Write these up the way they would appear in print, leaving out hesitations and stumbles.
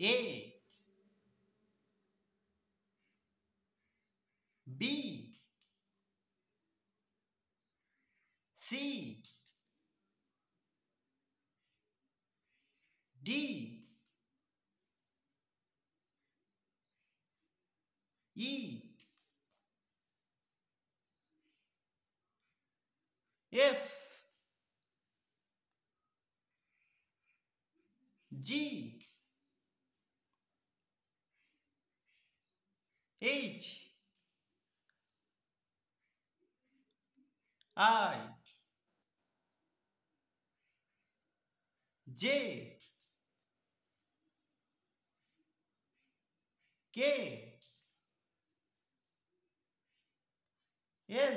A, B, C, D, E, F, G, H, I, J, K, L,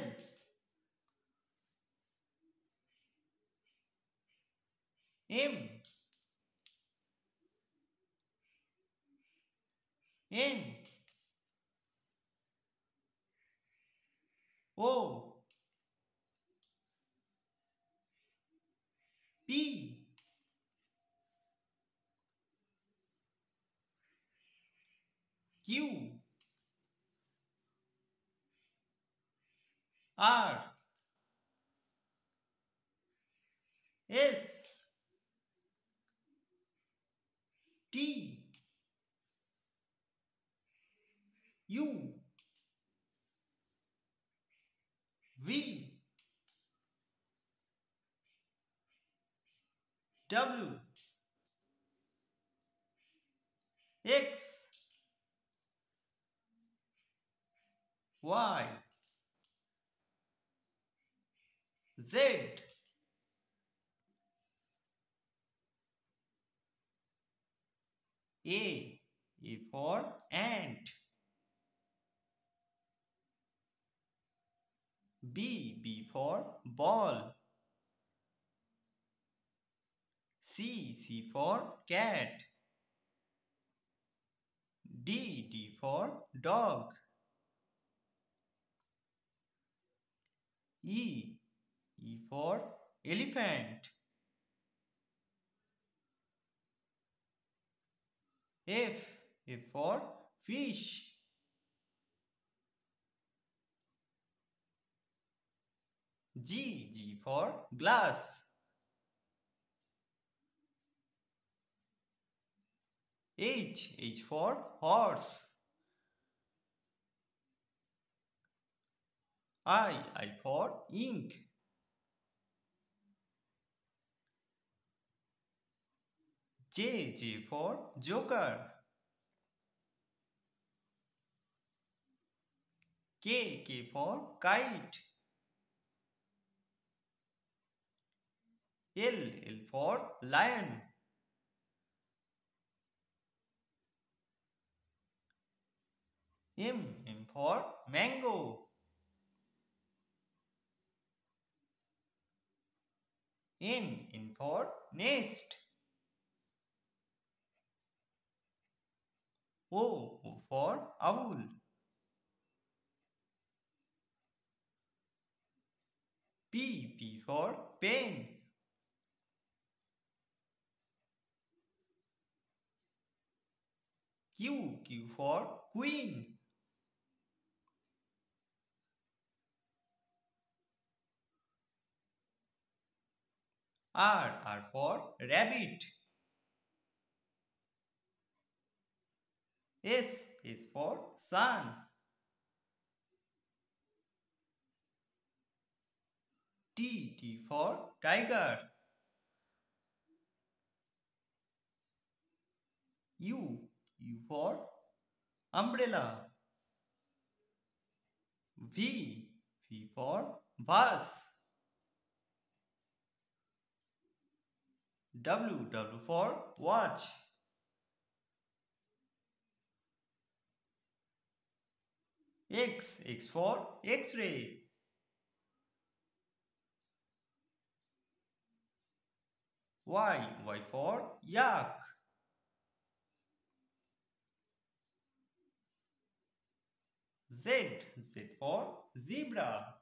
M, N, O, P, Q, R, S, T, U, V, W, X, Y, Z, A, A for ant, B, B for ball, C, C for cat, D, D for dog, E, E for elephant, F, F for fish, G, G for glass, H, H for horse, I for ink, J, J for joker, K, K for kite, L, L for lion, M, M for mango, N, N for nest, O, O for owl, P, P for pen, Q, Q for queen, R, R for rabbit, S, S for sun, T, T for tiger, U, U for umbrella, V, V for vase, W, W for watch, X, X for X-ray, Y, Y for yak, Z, Z for zebra,